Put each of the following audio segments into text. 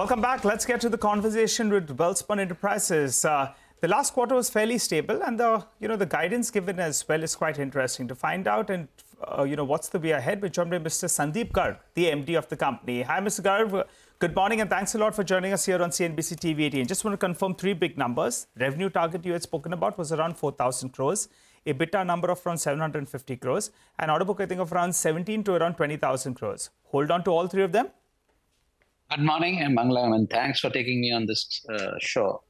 Welcome back. Let's get to the conversation with Wellspun Enterprises. The last quarter was fairly stable, and the guidance given as well is quite interesting to find out. And what's the way ahead? We're joined by Mr. Sandeep Garg, the MD of the company. Hi, Mr. Garg. Good morning, and thanks a lot for joining us here on CNBC TV 18. Just want to confirm three big numbers. Revenue target you had spoken about was around 4,000 crores. EBITDA number of around 750 crores. And order book, I think, of around 17 to around 20,000 crores. Hold on to all three of them. Good morning, and Mangalam, and thanks for taking me on this show.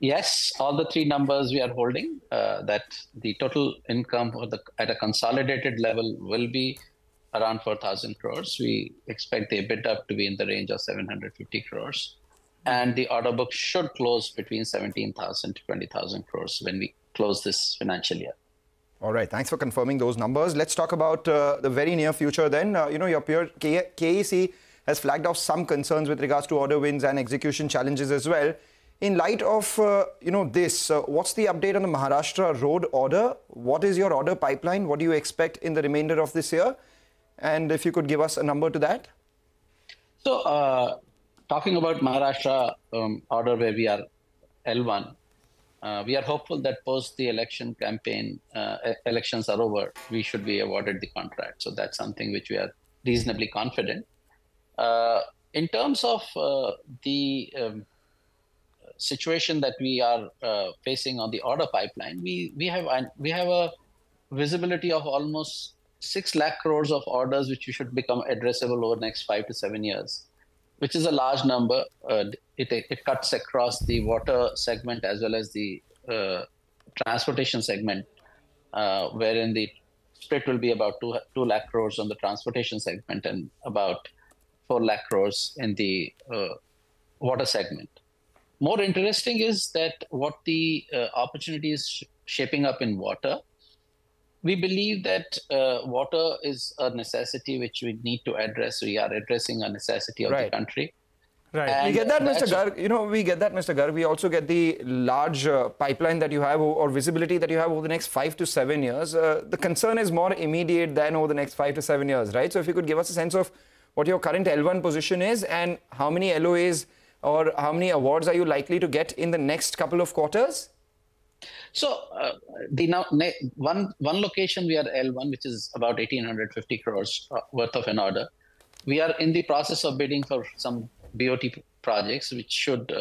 Yes, all the three numbers we are holding, that the total income at a consolidated level will be around 4,000 crores. We expect the EBITDA to be in the range of 750 crores. And the order book should close between 17,000 to 20,000 crores when we close this financial year. All right, thanks for confirming those numbers. Let's talk about the very near future then. Your peer KEC has flagged off some concerns with regards to order wins and execution challenges as well. In light of, this, what's the update on the Maharashtra road order? What is your order pipeline? What do you expect in the remainder of this year? And if you could give us a number to that. So, talking about Maharashtra order where we are L1, we are hopeful that post the election campaign, elections are over, we should be awarded the contract. So that's something which we are reasonably confident. In terms of the situation that we are facing on the order pipeline, we have a visibility of almost 6 lakh crores of orders which should become addressable over the next 5 to 7 years, which is a large number. It cuts across the water segment as well as the transportation segment, wherein the split will be about 2 lakh crores on the transportation segment and about 4 lakh crores in the water segment. More interesting is that what the opportunity is shaping up in water. We believe that water is a necessity which we need to address. We are addressing a necessity of the country. Right. And we get that, Mr. Garg. We get that, Mr. Garg. We also get the large pipeline that you have or visibility that you have over the next 5 to 7 years. The concern is more immediate than over the next 5 to 7 years, right? So if you could give us a sense of what your current L1 position is and how many LOAs or how many awards are you likely to get in the next couple of quarters? So, one location we are L1, which is about 1,850 crores worth of an order. We are in the process of bidding for some BOT projects, which should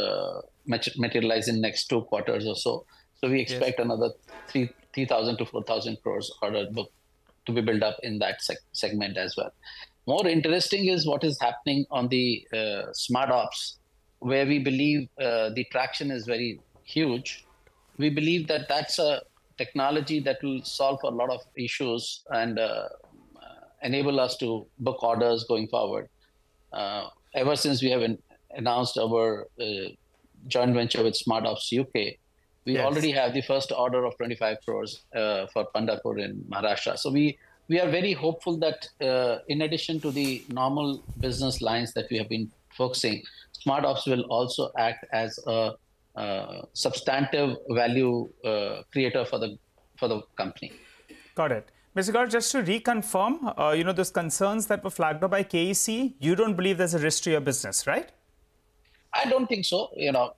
materialize in next 2 quarters or so. So, we expect another 3,000 to 4,000 crores order book to be built up in that segment as well. More interesting is what is happening on the SmartOps, where we believe the traction is very huge. We believe that that's a technology that will solve a lot of issues and enable us to book orders going forward. Ever since we have announced our joint venture with SmartOps UK, we already have the first order of 25 crores for Pandapur in Maharashtra. So we are very hopeful that in addition to the normal business lines that we have been focusing, SmartOps will also act as a substantive value creator for the company. Got it. Mr. Garg, just to reconfirm, those concerns that were flagged up by KEC, you don't believe there's a risk to your business, right? I don't think so.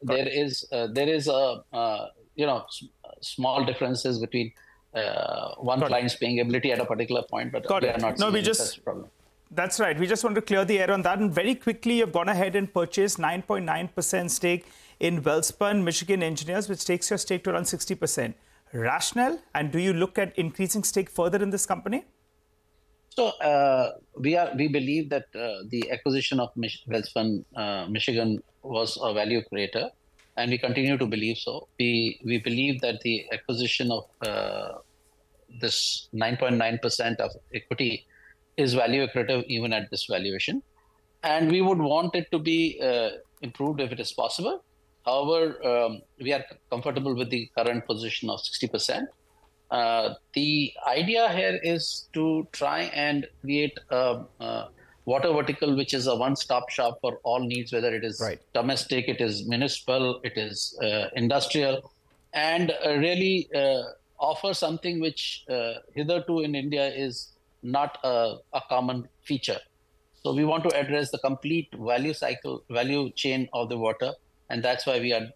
There is small differences between one client's paying ability at a particular point, but we are not seeing such problem. That's right. We just want to clear the air on that. And very quickly, you've gone ahead and purchased 9.9% stake in Welspun Michigan Engineers, which takes your stake to around 60%. Rationale? And do you look at increasing stake further in this company? So we believe that the acquisition of Welspun Michigan was a value creator, and we continue to believe so. We believe that the acquisition of this 9.9% of equity is value accretive even at this valuation, and we would want it to be improved if it is possible. However, we are comfortable with the current position of 60%. The idea here is to try and create a water vertical, which is a one-stop shop for all needs, whether it is domestic, it is municipal, it is industrial, and really offer something which hitherto in India is not a common feature. So we want to address the complete value chain of the water, and that's why we are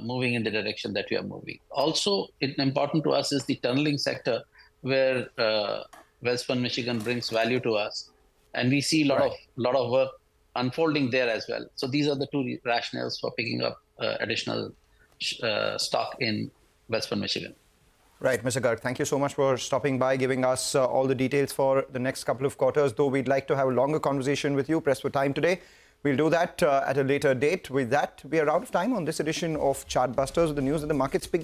moving in the direction that we are moving. Also, it's important to us is the tunneling sector, where Welspun Michigan brings value to us, and we see a lot of work unfolding there as well. So these are the two rationales for picking up additional stock in Welspun Michigan. Right, Mr. Garg, thank you so much for stopping by, giving us all the details for the next couple of quarters, though we'd like to have a longer conversation with you, pressed for time today. We'll do that at a later date. With that, we are out of time on this edition of Chart Busters, the news that the markets picked up.